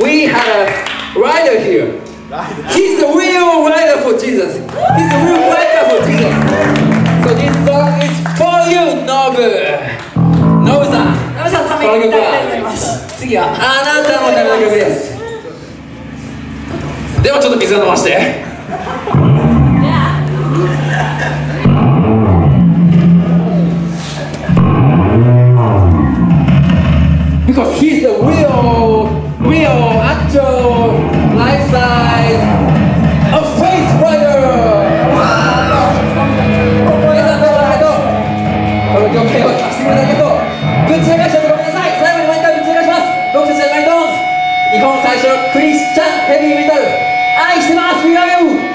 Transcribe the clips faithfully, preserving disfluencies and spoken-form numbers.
we had a rider here. He's the real rider for Jesus. He's the real rider for Jesus. So this song is for you, Nobu. Nobu-san. Nobu-sanのために歌いたいと思います。次はあなたのための曲です。ではちょっと水を飲まして。Because he's the real, real, actual, life-size, a face rider! Wow! It's a better idol! This video is just a little bit. Good job, guys! Sorry, one time, good job! Doctor Shenai-Dons! Japan's first Christian heavy metal! I love you! We love you!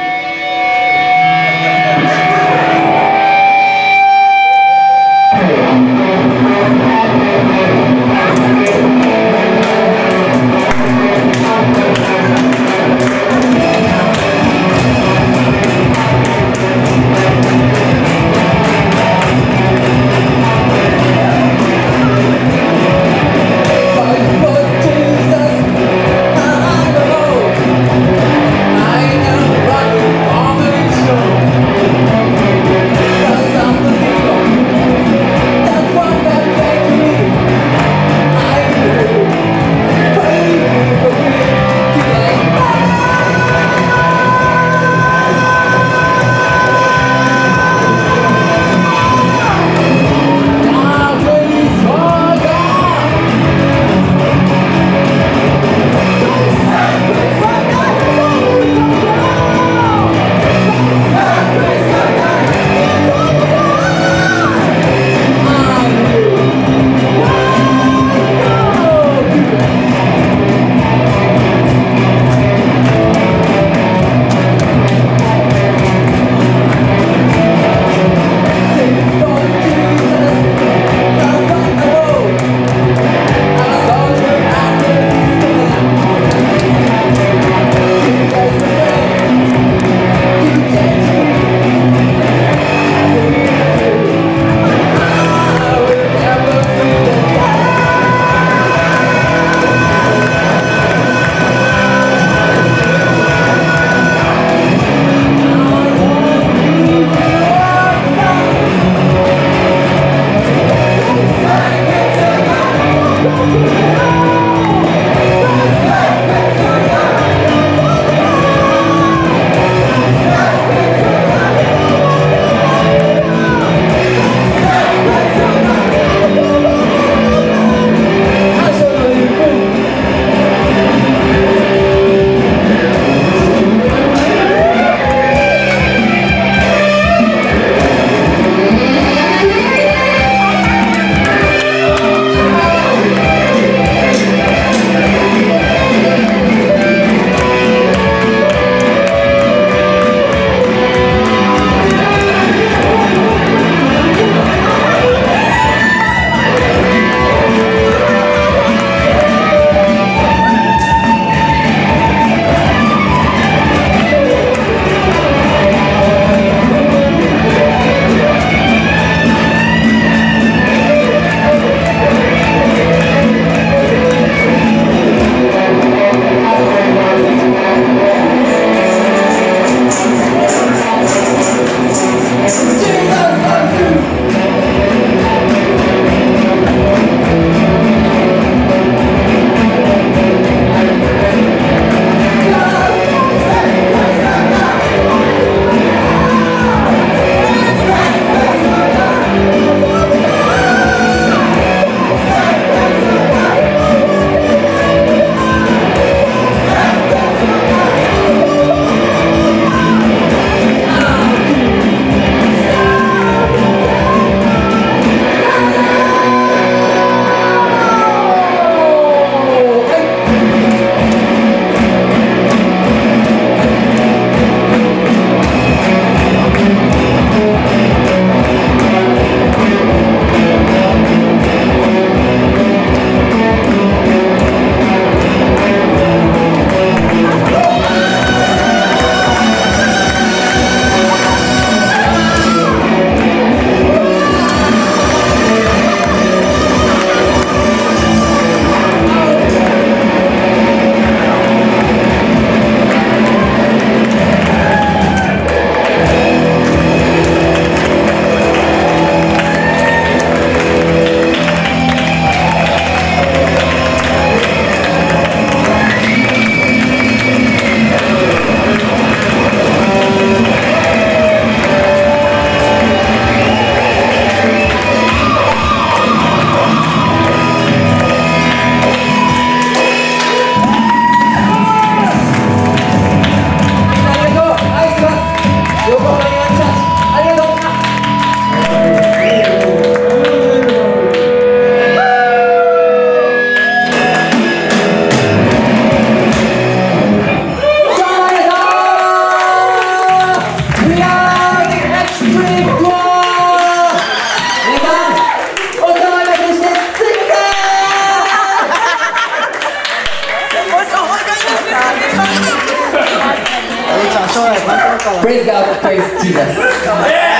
Praise God, praise Jesus.